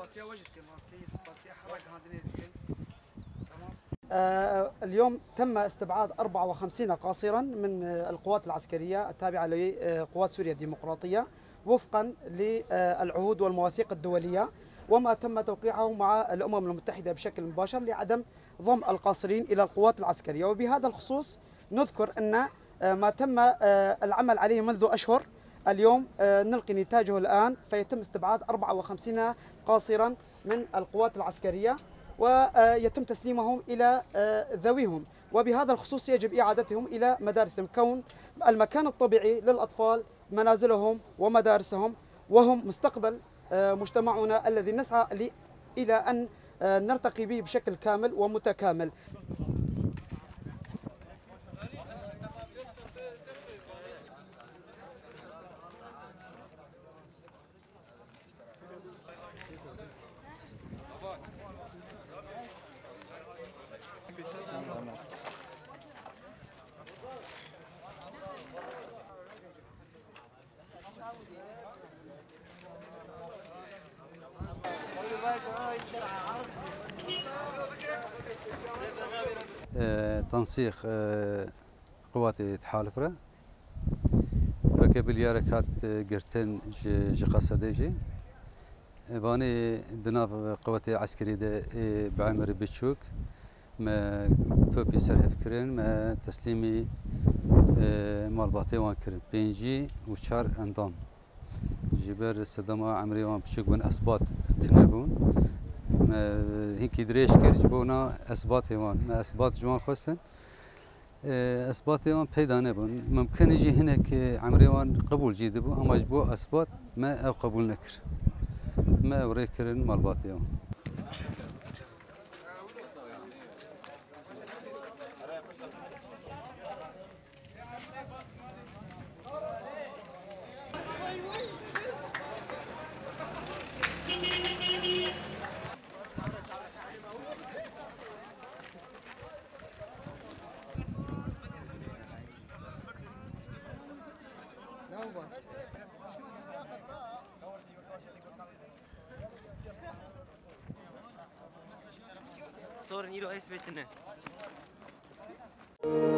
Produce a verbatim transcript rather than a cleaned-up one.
سباسيا وجدكم قصدي سباسيا حرق هذين تمام. آه اليوم تم استبعاد أربعة وخمسين قاصرا من القوات العسكريه التابعه لقوات سوريا الديمقراطيه وفقا للعهود والمواثيق الدوليه، وما تم توقيعه مع الامم المتحده بشكل مباشر لعدم ضم القاصرين الى القوات العسكريه. وبهذا الخصوص نذكر ان ما تم العمل عليه منذ اشهر اليوم نلقي نتاجه الان، فيتم استبعاد أربعة وخمسين قاصرا من القوات العسكريه ويتم تسليمهم الى ذويهم، وبهذا الخصوص يجب اعادتهم الى مدارسهم كون المكان الطبيعي للاطفال منازلهم ومدارسهم، وهم مستقبل مجتمعنا الذي نسعى إلى أن نرتقي به بشكل كامل ومتكامل. تنسيق قوات تحالفرة ركب الياركات قرتن جقصديجي باني دناف قوات عسكرية بعمر بتشوك ما توبي سرحف كرين ما تسليمي مالباطي وان كرين بينجي وشار اندام جبر صدمة عمري وان بتشوك وان أثبات تنبون هيك دريش كرج بونا أثبات إيمان ما أثبات جوان خصن أثبات إيمان بيدانه بون ممكن يجي هناك عمريوان قبول جيدبو أما جبو أثبات ما أو قبول نكر ما وريكرن مرباط إيمان. صور نيرو ايس بيتنا